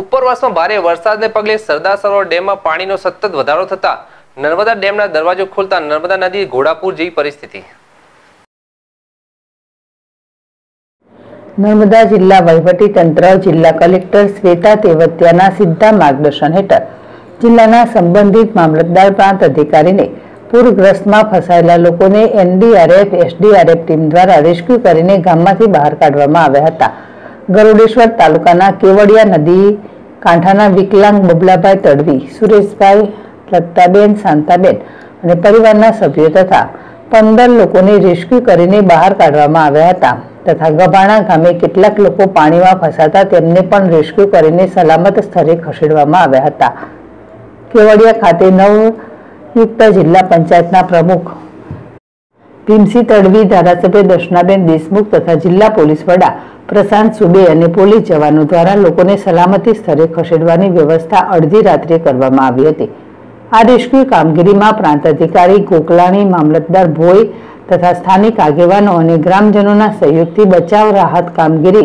ઉપરવાસમાં ભારે વરસાદને પગલે સરદાર સરોવર ડેમમાં પાણીનો સતત વધારો થતા નર્મદા ડેમના દરવાજો ખોલતા નર્મદા નદી ઘોડાપુર જેવી પરિસ્થિતિ। નર્મદા જિલ્લા વહીવટી તંત્ર જિલ્લા કલેક્ટર શ્વેતા તેવતિયાના સીધા માર્ગદર્શન હેઠળ જિલ્લાના સંબંધિત મામલતદાર પ્રાંત અધિકારીને પૂરગ્રસ્તમાં ફસાયેલા લોકોને NDRF SDRF ટીમ દ્વારા રેસ્ક્યુ કરીને ગામમાંથી બહાર કાઢવામાં આવ્યા હતા। गरुडेश्वर तालुकाना केवड़िया नदी कांठाना विकलांग बबलाभाई तड़वी, सुरेशभाई, दत्ताबेन, सांताबेन अने परिवारना सभ्यो तथा 15 लोकोने रेस्क्यू करीने बहार काढवामां आव्या हता तथा गभाणा गामे केटलाक लोको पाणीमां फसाता तेमने पण रेस्क्यू करीने सलामत स्थळे खसेडवामां आव्या हता। केवड़िया खाते नवनियुक्त जिल्ला पंचायतना प्रमुख भीमसी तडवी, धारासभ्य दर्शनाबेन देशमुख तथा जिल्ला पोलीस वडा प्रशांत सुबे अने पोलीस जवानों द्वारा लोकोने सलामती स्थळे खसेडवानी व्यवस्था अर्धी रात्रे करवामां आवी हती। आ रेस्क्यू कामगीरीमां प्रांत अधिकारी कोकलाणी, मामलतदार भोई तथा स्थानिक आगेवानो अने ग्रामजनोना सहयोगथी बचाव राहत कामगीरी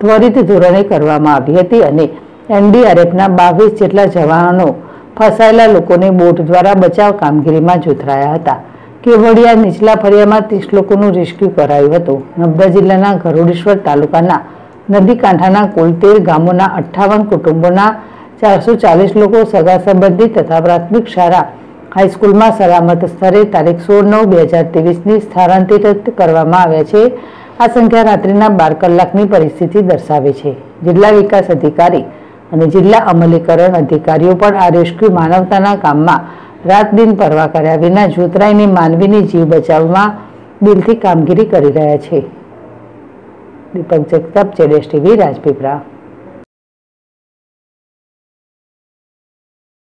त्वरित धोरणे करवामां आवी हती अने NDRFना 22 जेटला जवानो फसायेला लोकोने बोट द्वारा बचाव कामगीरीमां जोतराया हता। केवड़िया नीचला फरियामां 30 लोकोनुं रेस्क्यू करायुं हतुं। नर्मदा जिल्लाना गरुडेश्वर तालुकाना नदी कांठाना कुल 13 गामोना 58 कुटुंबोना 440 लोको सगा संबंधी तथा प्राथमिक शाळा हाईस्कूलमां सलामत स्थळे तारीख 16/9/2023 स्थानांतरित करवामां आव्या छे। आ संख्या रात्रिना 12 कलाकनी परिस्थिति दर्शावे छे। जिल्ला विकास अधिकारी अने जिल्ला अमलीकरण अधिकारीओ पण आ रेस्क्यू मानवताना काममां रात दिन परवा कर्या विना जोतराईने मानवीनी जीव बचावमां दिलथी कामगीरी करी रह्या छे। दीपक जगताप, ZSTV, राजपीपला।